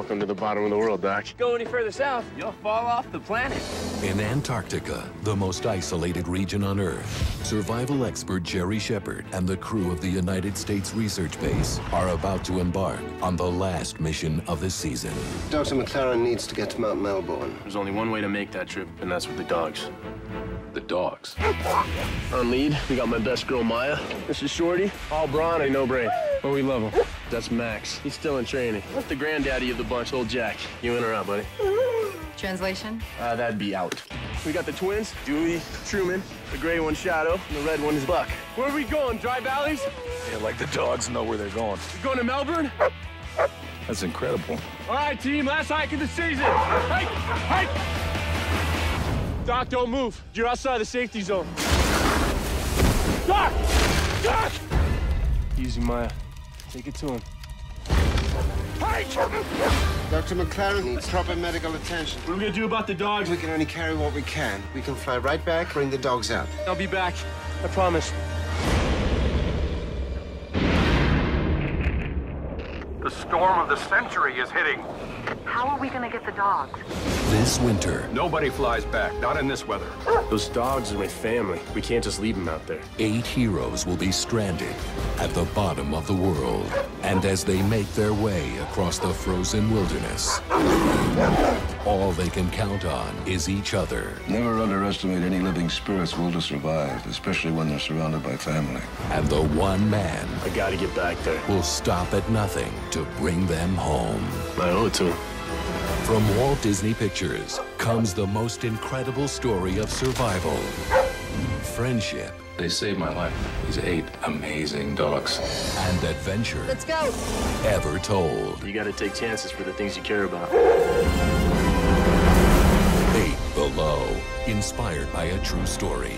Welcome to the bottom of the world, Doc. Go any further south, you'll fall off the planet. In Antarctica, the most isolated region on Earth, survival expert Jerry Shepherd and the crew of the United States Research Base are about to embark on the last mission of the season. Dr. McLaren needs to get to Mount Melbourne. There's only one way to make that trip, and that's with the dogs. The dogs. On lead, we got my best girl, Maya. This is Shorty, all brawny, no brain. But we love him. That's Max. He's still in training. That's the granddaddy of the bunch, old Jack. You in or out, buddy? Translation? That'd be out. We got the twins, Dewey, Truman, the gray one, Shadow, and the red one is Buck. Where are we going, Dry Valleys? Yeah, like the dogs know where they're going. We're going to Melbourne? That's incredible. All right, team, last hike of the season. Hike! Hike! Doc, don't move. You're outside the safety zone. Doc! Doc! Easy, Maya. Take it to him. Hey! Dr. McLaren needs proper medical attention. What are we gonna do about the dogs? We can only carry what we can. We can fly right back, bring the dogs out. I'll be back. I promise. The storm of the century is hitting. How are we gonna get the dogs? This winter. Nobody flies back, not in this weather. Those dogs are my family. We can't just leave them out there. 8 heroes will be stranded at the bottom of the world. And as they make their way across the frozen wilderness, all they can count on is each other. Never underestimate any living spirit's will to survive, especially when they're surrounded by family. And the one man... I gotta get back there. ...will stop at nothing to bring them home. I owe it to him. From Walt Disney Pictures comes the most incredible story of survival, friendship. They saved my life. These 8 amazing dogs. And adventure. Let's go. Ever told. You gotta take chances for the things you care about. 8 Below, inspired by a true story.